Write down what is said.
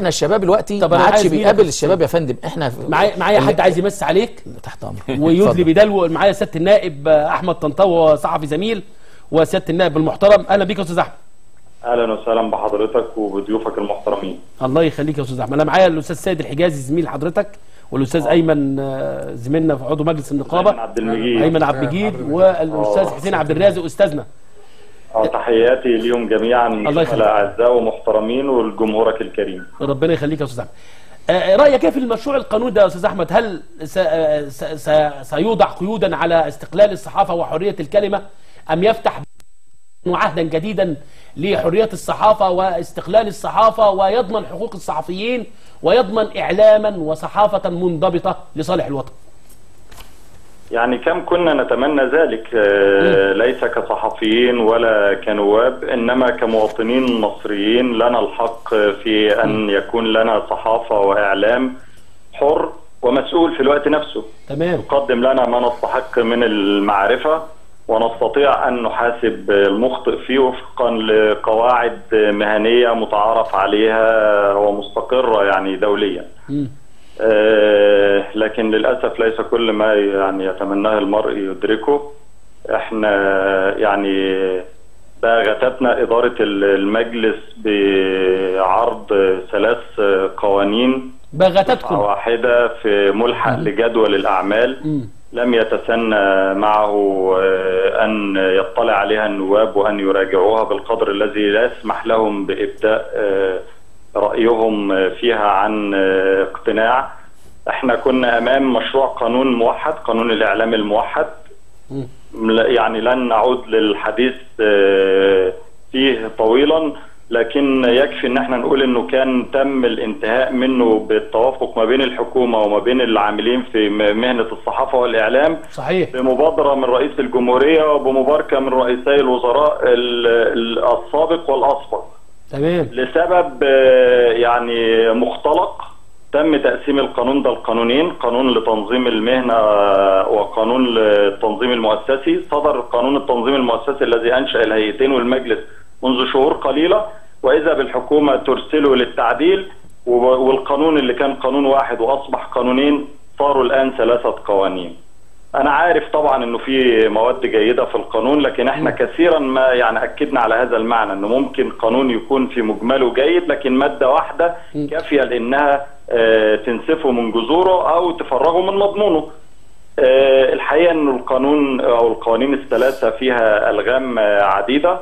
احنا الشباب دلوقتي ما عادش بيقابل الشباب يا فندم. احنا معايا حد عايز يمس عليك تحت امرك ويدلي بدلو. معايا سياده النائب احمد طنطاوي صحفي زميل وسياده النائب المحترم. اهلا بيك يا استاذ احمد. اهلا وسهلا بحضرتك وبضيوفك المحترمين. الله يخليك يا استاذ احمد. انا معايا الاستاذ سيد الحجازي زميل حضرتك والاستاذ ايمن زميلنا في عضو مجلس النقابه ايمن عبد المجيد والاستاذ حسين عبد الرازق استاذنا. تحياتي ليهم جميعا الاعزاء ومحترمين والجمهورك الكريم. ربنا يخليك يا استاذ احمد. رايك كيف في المشروع القانون ده يا استاذ احمد؟ هل سيوضع قيودا على استقلال الصحافه وحريه الكلمه ام يفتح عهدا جديدا لحريه الصحافه واستقلال الصحافه ويضمن حقوق الصحفيين ويضمن اعلاما وصحافه منضبطه لصالح الوطن؟ يعني كم كنا نتمنى ذلك ليس كصحفيين ولا كنواب انما كمواطنين مصريين. لنا الحق في ان يكون لنا صحافه واعلام حر ومسؤول في الوقت نفسه. تمام. يقدم لنا ما نستحق من المعرفه ونستطيع ان نحاسب المخطئ فيه وفقا لقواعد مهنيه متعارف عليها ومستقره يعني دوليا. لكن للأسف ليس كل ما يعني يتمناه المرء يدركه. احنا يعني بقى غتتنا إدارة المجلس بعرض 3 قوانين واحدة في ملحق لجدول الأعمال لم يتسنى معه أن يطلع عليها النواب وأن يراجعوها بالقدر الذي لا يسمح لهم بإبداء رأيهم فيها عن اقتناع. احنا كنا امام مشروع قانون موحد، قانون الاعلام الموحد. يعني لن نعود للحديث فيه طويلا لكن يكفي ان احنا نقول انه كان تم الانتهاء منه بالتوافق ما بين الحكومه وما بين العاملين في مهنه الصحافه والاعلام. صحيح. بمبادره من رئيس الجمهوريه وبمباركه من رئيسي الوزراء السابق والاسبق. تمام. لسبب يعني مختلق تم تقسيم القانون ده لقانونين، قانون لتنظيم المهنه وقانون للتنظيم المؤسسي. صدر قانون التنظيم المؤسسي الذي انشا الهيئتين والمجلس منذ شهور قليله واذا بالحكومه ترسله للتعديل، والقانون اللي كان قانون واحد واصبح قانونين صاروا الان 3 قوانين. انا عارف طبعا انه في مواد جيده في القانون لكن احنا كثيرا ما يعني اكدنا على هذا المعنى انه ممكن قانون يكون في مجمله جيد لكن ماده واحده كافيه لانها تنسفه من جذوره او تفرغه من مضمونه. الحقيقه انه القانون او القوانين 3 فيها الغام عديده.